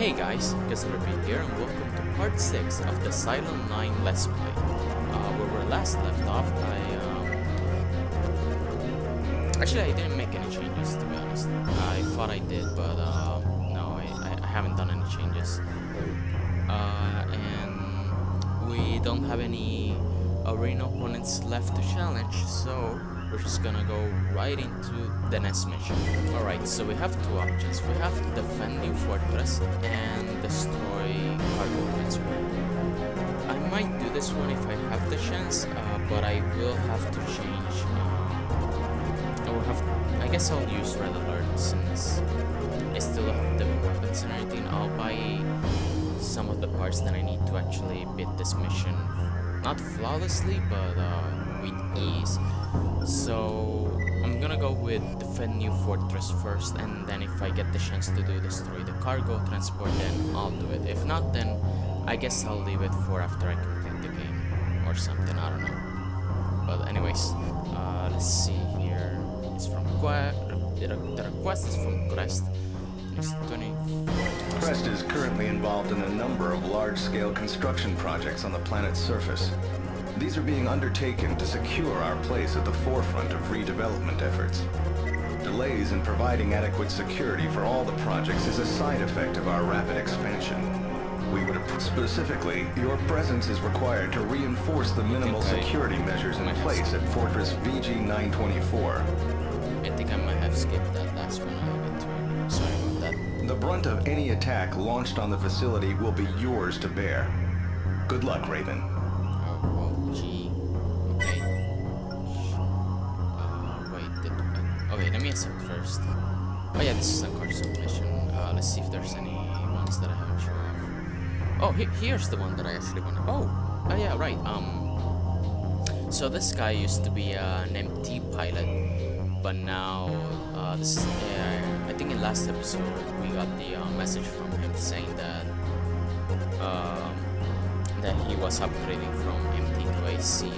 Hey guys, Kesler V here and welcome to part 6 of the Silent 9 Let's Play. Where we last left off, I didn't make any changes, to be honest. I thought I did, but no, I haven't done any changes. And we don't have any arena opponents left to challenge, so we're just gonna go right into the next mission. Alright, so we have two options. We have Defending Fortress and Destroy Hard Warpens World. I might do this one if I have the chance, but I will have to change. I guess I'll use Red Alert since I still have the weapons and everything. I'll buy some of the parts that I need to actually beat this mission. Not flawlessly, but with ease. So I'm gonna go with Defend New Fortress first, and then if I get the chance to do destroy the cargo transport, then I'll do it. If not, then I guess I'll leave it for after I complete the game or something, I don't know. But anyways, let's see here. It's from the request is from Crest. Crest is currently involved in a number of large-scale construction projects on the planet's surface. These are being undertaken to secure our place at the forefront of redevelopment efforts. Delays in providing adequate security for all the projects is a side effect of our rapid expansion. We would specifically, your presence is required to reinforce the minimal security measures in place at Fortress VG-924. I think I might have skipped that last one a little bit too. Sorry about that. The brunt of any attack launched on the facility will be yours to bear. Good luck, Raven. Let me accept first. Oh yeah, this is a card submission. Let's see if there's any ones that I haven't shown off. Oh, here's the one that I actually wanted. Oh yeah, right. So this guy used to be an MT pilot, but now this is I think in last episode we got the message from him saying that he was upgrading from MT to AC,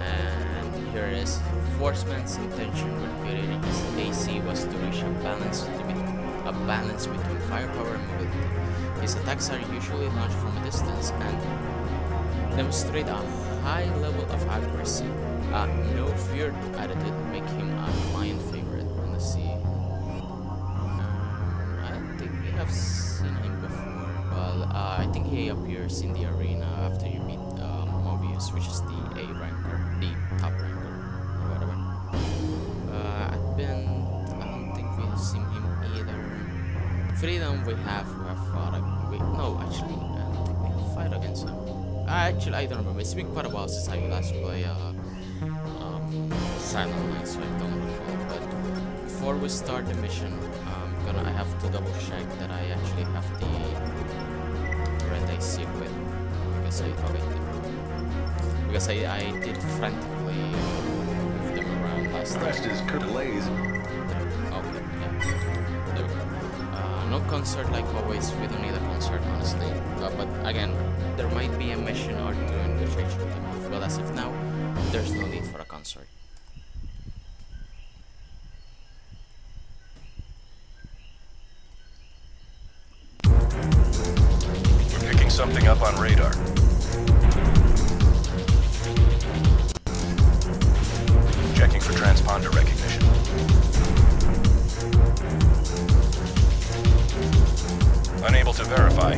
and here it is. Enforcement's intention with creating AC was to reach a balance between firepower and mobility. His attacks are usually launched from a distance and demonstrate a high level of accuracy. A no-fear attitude make him a client favorite. Let's see. I don't think we have seen him before, but I think he appears in the arena after you meet Mobius, which is the A rank, or the top rank. I don't think we've seen him either. Freedom we have fought no, actually I don't think we have fought against him. Actually I don't remember. It's been quite a while since I last played Silent Night, so I don't recall. But before we start the mission, I have to double check that I actually have the red AC equipped. Because I did frantically move them around last time. No concert like always, we don't need a concert honestly, but again, there might be a mission or two in which I should come off, but as of now, there's no need for a concert. We're picking something up on radar. Checking for transponder recognition. Unable to verify.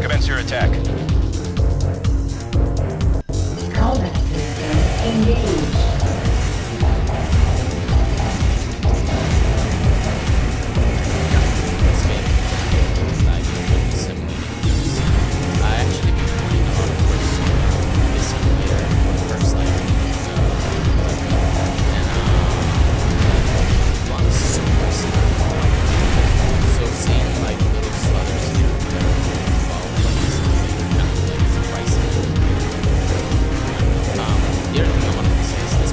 Commence your attack. Combat system engaged. I actually been putting on this year first life. And so seeing like little slutters here and there involved like this kind of like surprising. The other thing I wanted to say is that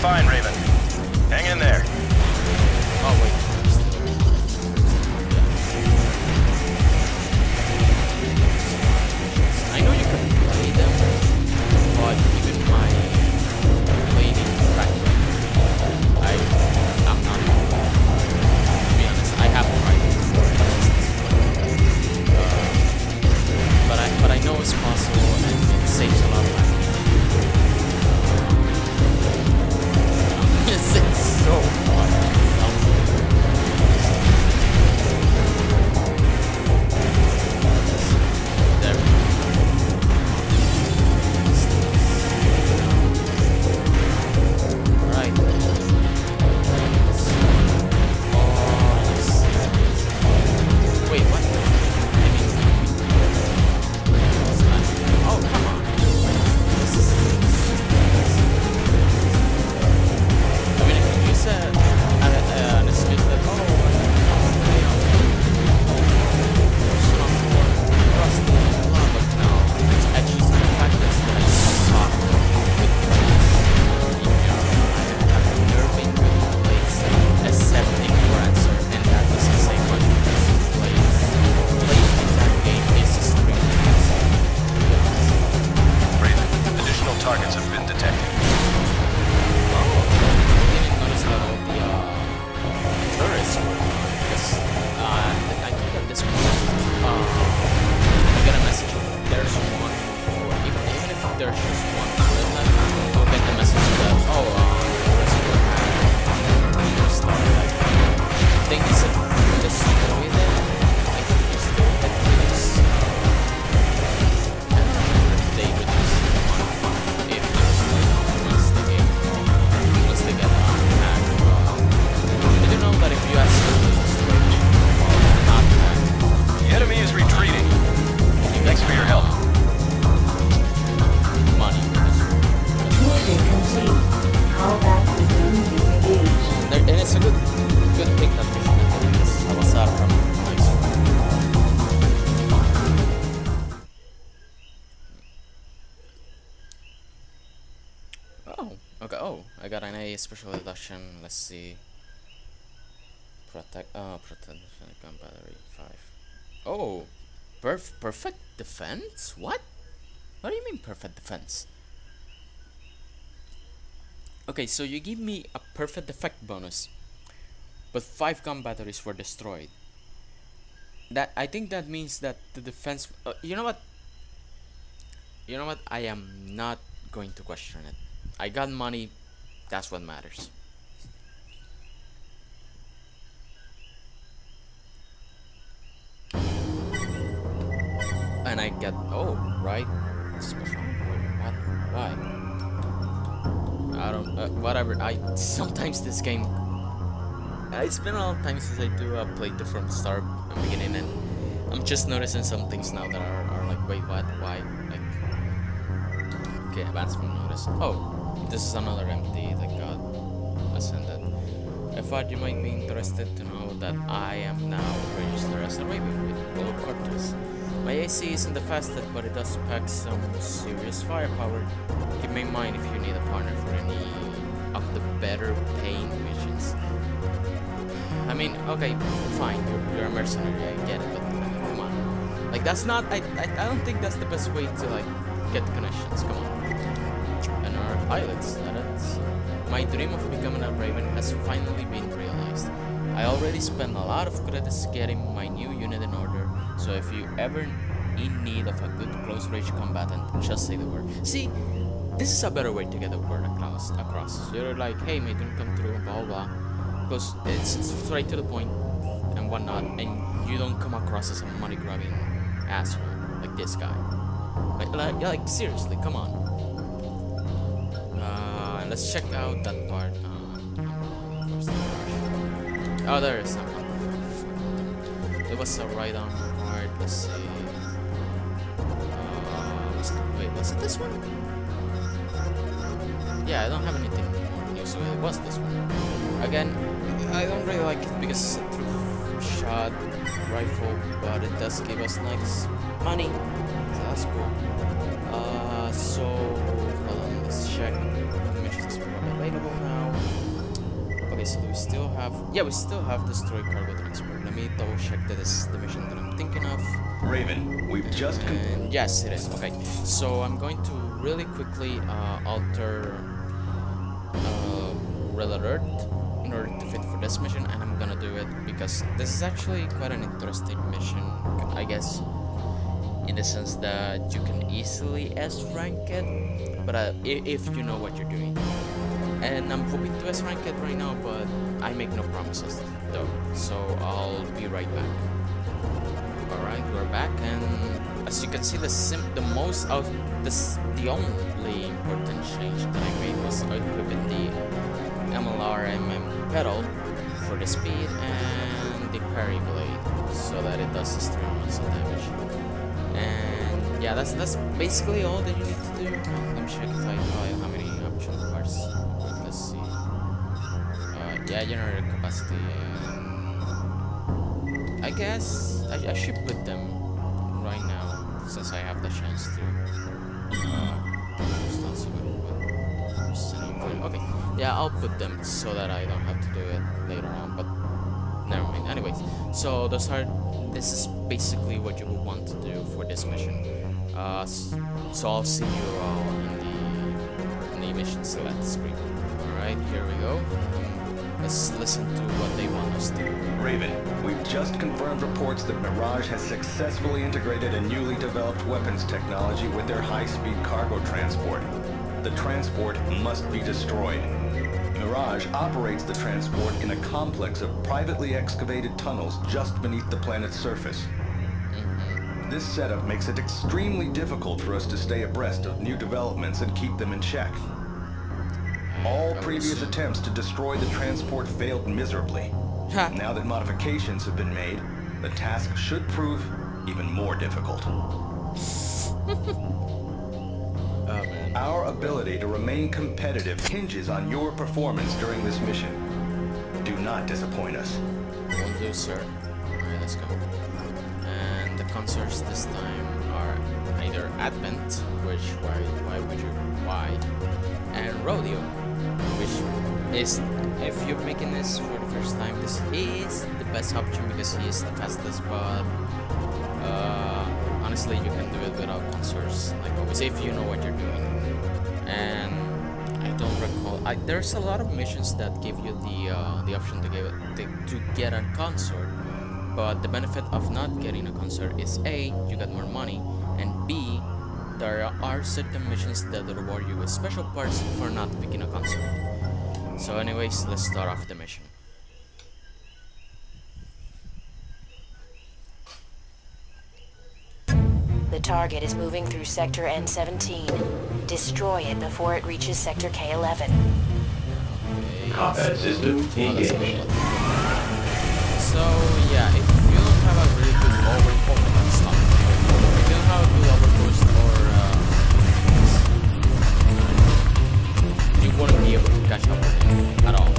fine, Raven. Hang in there. Oh, wait. I know you can play them, but even my plating background, I'm not. To be honest, I have tried it before, but I know it's possible and it saves a lot of time. Yes, it's so hard. Special reduction, let's see. Protection gun battery 5. Oh, perfect defense? What? What do you mean perfect defense? Okay, so you give me a perfect defect bonus, but 5 gun batteries were destroyed. That I think that means that the defense. You know what? You know what? I am not going to question it. I got money. That's what matters. And I get, oh, right. Special, what, why? I don't, whatever, sometimes this game, it's been a long time since I do a playthrough from start and beginning, and I'm just noticing some things now that are like, wait, what, why, like, okay, advancement notice, oh. This is another empty that got ascended. I thought you might be interested to know that I am now registered as a Raven with Blue Cortex. My AC isn't the fastest, but it does pack some serious firepower. Keep me in mind if you need a partner for any of the better paying missions. I mean, okay, fine, you're a mercenary, I get it, but come on. Like, that's not, I don't think that's the best way to, like, get connections, come on. And our pilots, that is. My dream of becoming a Raven has finally been realized. I already spent a lot of credits getting my new unit in order, so if you ever in need of a good close-range combatant, just say the word. See, this is a better way to get the word across. You're like, hey, my dream come through, blah blah, because it's straight to the point and whatnot, and you don't come across as a money-grabbing asshole like this guy. Like seriously, come on. Let's check out that part. Oh, there is someone. It was a right arm part. Let's see. Wait, was it this one? Yeah, I don't have anything new, so it was this one. Again, I don't really like it because it's a true-shot rifle, but it does give us nice money. So that's cool. So, hold on, let's check. Available now. Okay, so do we still have... Yeah, we still have destroyed cargo transport. Let me double check that this is the mission that I'm thinking of. Raven, we've and just... Yes, it is. Okay, so I'm going to really quickly alter Red Alert in order to fit for this mission, and I'm gonna do it because this is actually quite an interesting mission, I guess, in the sense that you can easily S-rank it, but if you know what you're doing. And I'm hoping to S-rank it right now, but I make no promises though, so I'll be right back. Alright, we're back, and as you can see, the only important change that I made was equipping the MLRMM pedal for the speed and the parry blade, so that it does extreme amounts of damage. And yeah, that's basically all that you need to do. Let me check if I how many optional parts. Let's see. Yeah, generator capacity. I guess I should put them right now since I have the chance to. Okay, yeah, I'll put them so that I don't have to do it later on, but never mind. Anyways, so this is basically what you would want to do for this mission. So I'll see you all in the mission select screen. Alright, here we go. Let's listen to what they want us to do. Raven, we've just confirmed reports that Mirage has successfully integrated a newly developed weapons technology with their high-speed cargo transport. The transport must be destroyed. Mirage operates the transport in a complex of privately excavated tunnels just beneath the planet's surface. This setup makes it extremely difficult for us to stay abreast of new developments and keep them in check. All previous attempts to destroy the transport failed miserably. Now that modifications have been made, the task should prove even more difficult. Our ability to remain competitive hinges on your performance during this mission. Do not disappoint us. Will do, sir. Alright, let's go. And the concerts this time are either Advent, which why, and Rodeo, which is, if you're making this for the first time, he is the best option because he is the fastest, but honestly, you can do it without concerts, like always, if you know what you're doing. And I don't recall. There's a lot of missions that give you the option to get a consort, but the benefit of not getting a consort is A, you get more money, and B, there are certain missions that reward you with special parts for not picking a consort. So, anyways, let's start off the mission. The target is moving through Sector N17. Destroy it before it reaches Sector K11. Combat system engaged. So, yeah, if you don't have a really good overboost or you won't be able to catch up with it at all. So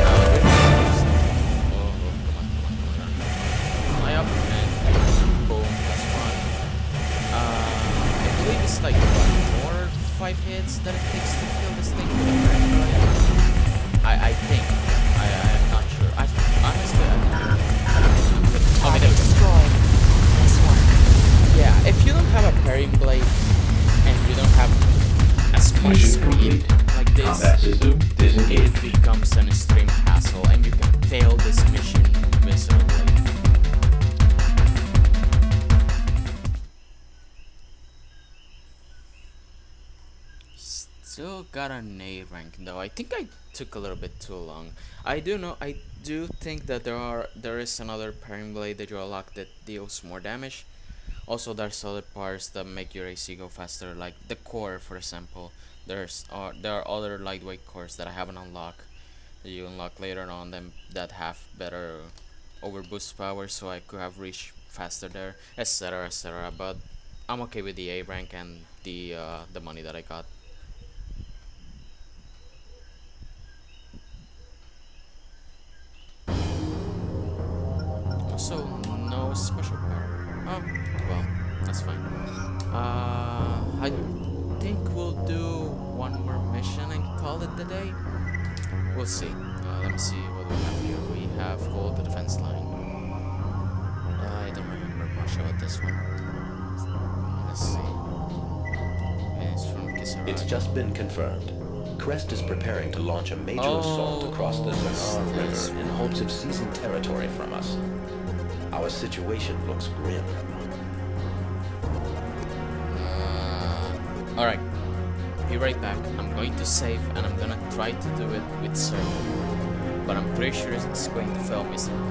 now, come on. I believe it's like 4 or 5 hits that it takes to kill this thing with a parry. I think. I'm not sure. Honestly, I don't know. But, destroy this one. Yeah, if you don't have a parry blade and you don't have as much speed like this, it becomes an extreme hassle and you can fail this mission miserably. Still got an A rank though. I think I took a little bit too long. I do think that there is another parry blade that you unlock that deals more damage. Also, there's other parts that make your AC go faster, like the core, for example. There are other lightweight cores that I haven't unlocked that you unlock later on them that have better overboost power, so I could have reached faster there, etc, etc. But I'm okay with the A rank and the money that I got. Also, no special power. Oh, well, that's fine. I think we'll do one more mission and call it the day. We'll see. Let me see what we have here. We have hold the defense line. I don't remember much about this one. Let's see. It's from Kisaragi. It's just been confirmed. Crest is preparing to launch a major assault across the Nihar River in hopes of seizing territory from us. Our situation looks grim. Alright, be right back. I'm going to save and I'm gonna try to do it with Serpent, but I'm pretty sure it's going to fail me somehow.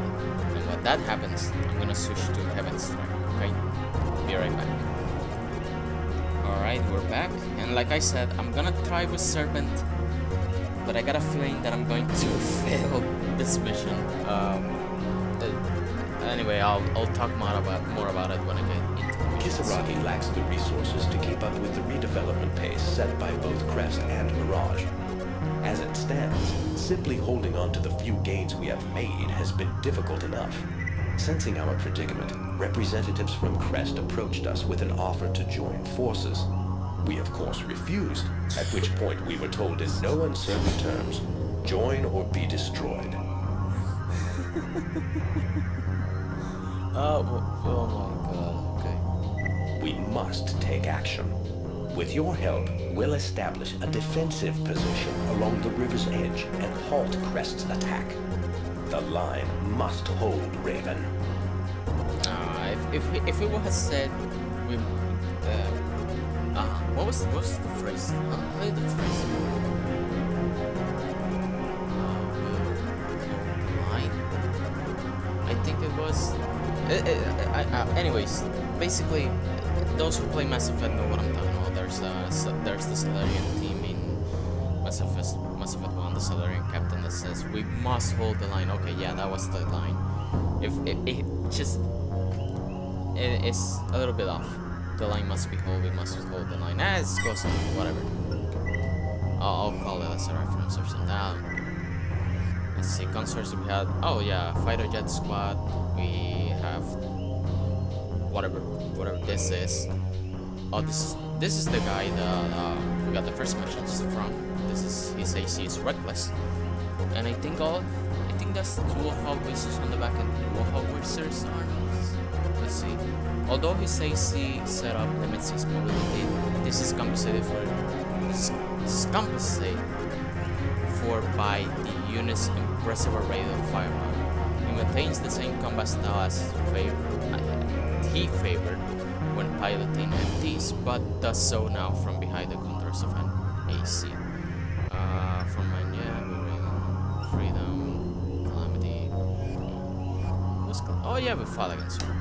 And when that happens, I'm gonna switch to Heaven's Strike, okay? Be right back. Alright, we're back, and like I said, I'm gonna try with Serpent, but I got a feeling that I'm going to fail this mission. Anyway, I'll talk more about it when I get into it. Kisaragi lacks the resources to keep up with the redevelopment pace set by both Crest and Mirage. As it stands, simply holding on to the few gains we have made has been difficult enough. Sensing our predicament, representatives from Crest approached us with an offer to join forces. We of course refused, at which point we were told in no uncertain terms, join or be destroyed. Oh my god, okay. We must take action. With your help, we'll establish a defensive position along the river's edge and halt Crest's attack. The line must hold, Raven. If we would have said we... what was the phrase? I heard the phrase. Anyways, basically, those who play Mass Effect know what I'm talking about. There's the Solarian team in Mass Effect 1, the Solarian captain that says we must hold the line. Okay, yeah, that was the line. It's a little bit off. The line must be held. We must hold the line. It's close enough. Whatever. I'll call it as a reference or something. Let's see, consorts we had. Oh yeah, fighter jet squad. We have whatever this is. Oh, this is the guy that we got the first missions from. This is his AC is reckless, and I think that's dual howitzers on the back end. Dual howitzers arms. Let's see. Although his AC setup limits his mobility, this is compensated for. This is compensated for by the unit's impressive array of firepower. He maintains the same combat style as he favored when piloting MTs, but does so now from behind the contours of an AC. Freedom, Calamity. Oh yeah, we fought against her.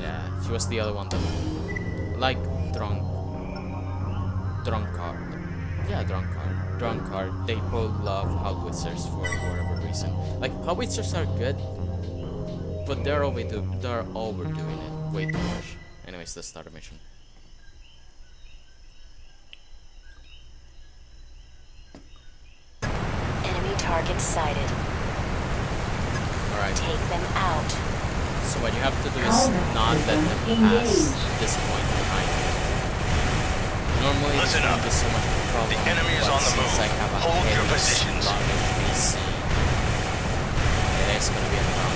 Yeah, she was the other one that, like, drunk card. They both love howitzers for whatever reason. Like, howitzers are good, but they're overdoing it way too much. Anyways, let's start a mission. Enemy targets sighted. Alright. Take them out. So what you have to do is not let them pass this point behind you. Normally, listen up. This is so much. The enemy is on the move. Hold your positions. It is going to be a problem.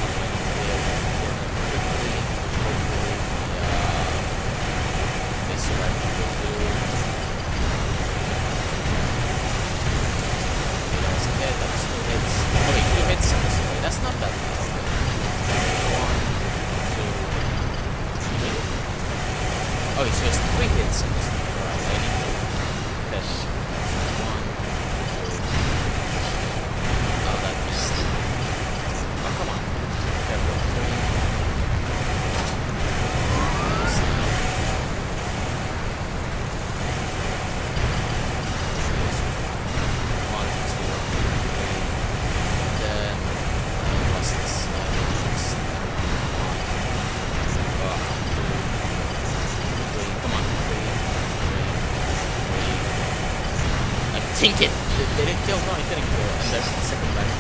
Sink it! They didn't kill? No, it didn't kill. And there's the second guy. That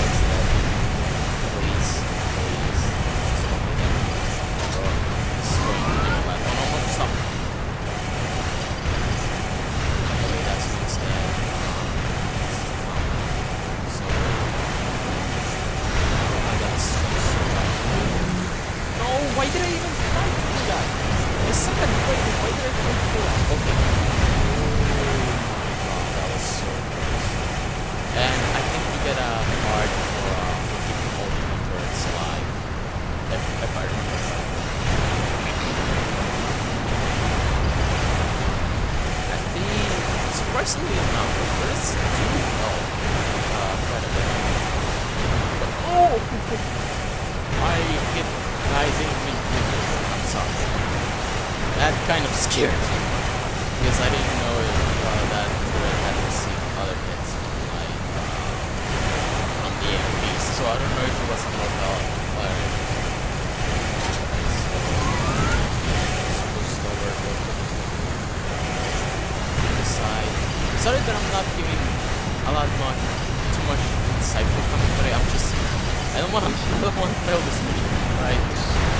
was the police. Don't stop. Okay, that's here. Because I didn't know if that turret had received other hits from from the enemies, so I don't know if it was a mobile fire. Sorry that I'm not giving a lot more, too much insightful commentary. I'm just, I don't want to fail this mission, right?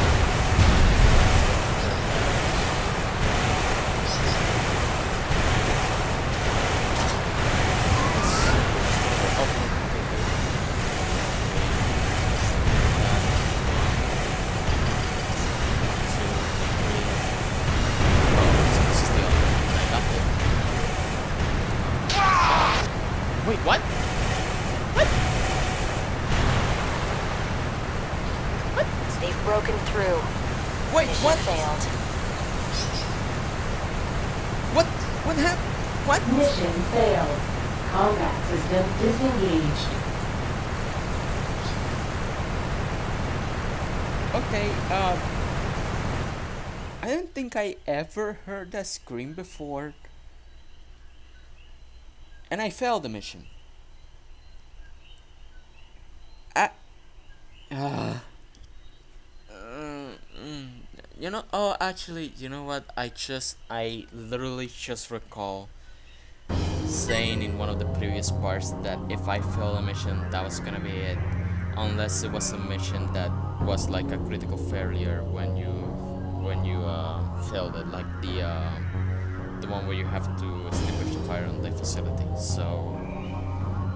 I ever heard that scream before, and I failed the mission. You know, oh, actually, you know what, I literally just recall saying in one of the previous parts that if I failed a mission, that was gonna be it, unless it was a mission that was like a critical failure when you failed it, like the one where you have to extinguish the fire on the facility. So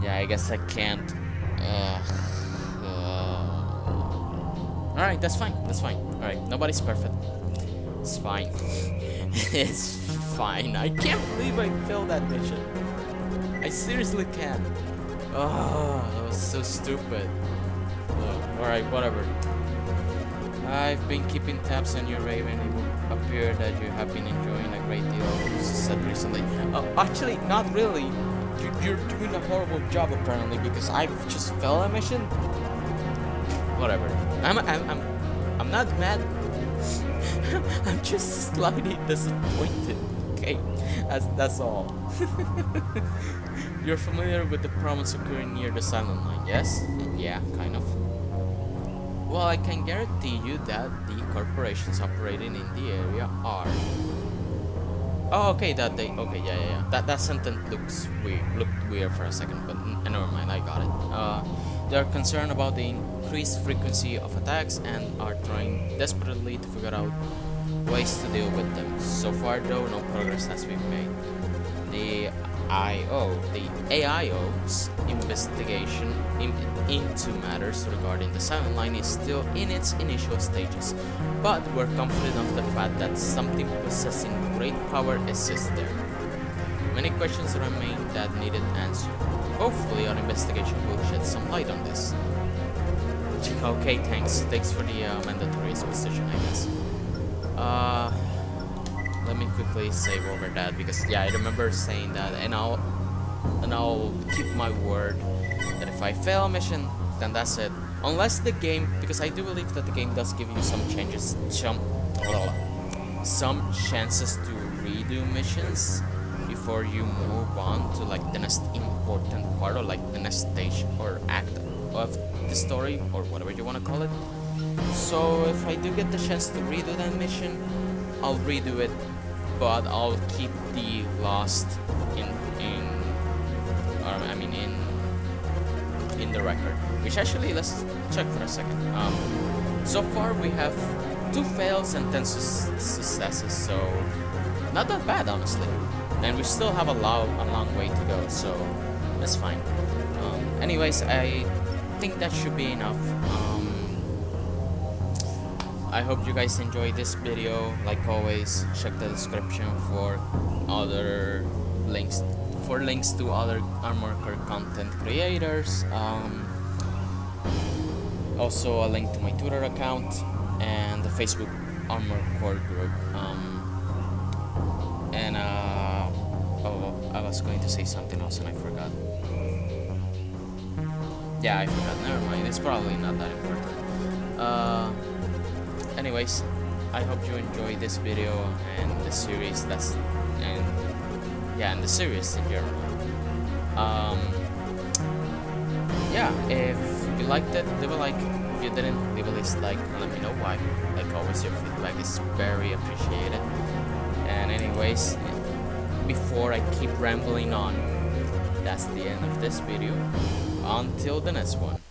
yeah, I guess I can't. All right, that's fine. That's fine. All right, nobody's perfect. It's fine. It's fine. I can't believe I failed that mission. I seriously can't. Oh, that was so stupid. All right, whatever. I've been keeping tabs on you, Raven. It would appear that you have been enjoying a great deal of success recently. Actually, not really. You're doing a horrible job apparently, because I've just failed a mission. Whatever. I'm not mad. I'm just slightly disappointed. Okay, that's all. You're familiar with the problems occurring near the Silent 9, yes? Yeah, kind of. Well, I can guarantee you that the corporations operating in the area are. Oh, okay, that they. Okay, yeah. That sentence looked weird for a second, but never mind, I got it. They are concerned about the increased frequency of attacks and are trying desperately to figure out ways to deal with them. So far, though, no progress has been made. The AIO's investigation into matters regarding the Silent 9 is still in its initial stages, but we're confident of the fact that something possessing great power exists there. Many questions remain that needed answered. Hopefully our investigation will shed some light on this. Okay, thanks for the mandatory exposition, I guess. Let me quickly save over that, because yeah, I remember saying that, and I'll keep my word that if I fail a mission, then that's it. Unless the game, because I do believe that the game does give you some chances to redo missions before you move on to like the next important part, or like the next stage or act of the story, or whatever you want to call it. So if I do get the chance to redo that mission, I'll redo it, but I'll keep the lost in the record. Which actually, let's check for a second. So far we have 2 fails and 10 successes, so not that bad, honestly. And we still have a long way to go, so that's fine. Anyways, I think that should be enough. I hope you guys enjoyed this video. Like always, check the description for links to other Armorcore content creators. Also a link to my Twitter account and the Facebook Armorcore group. I was going to say something else and I forgot. Yeah, I forgot. Never mind. It's probably not that important. Anyways, I hope you enjoy this video and the series. And the series in general. Yeah, if you liked it, leave a like. If you didn't, leave a dislike. Let me know why. Like always, your feedback is very appreciated. And anyways, before I keep rambling on, that's the end of this video. Until the next one.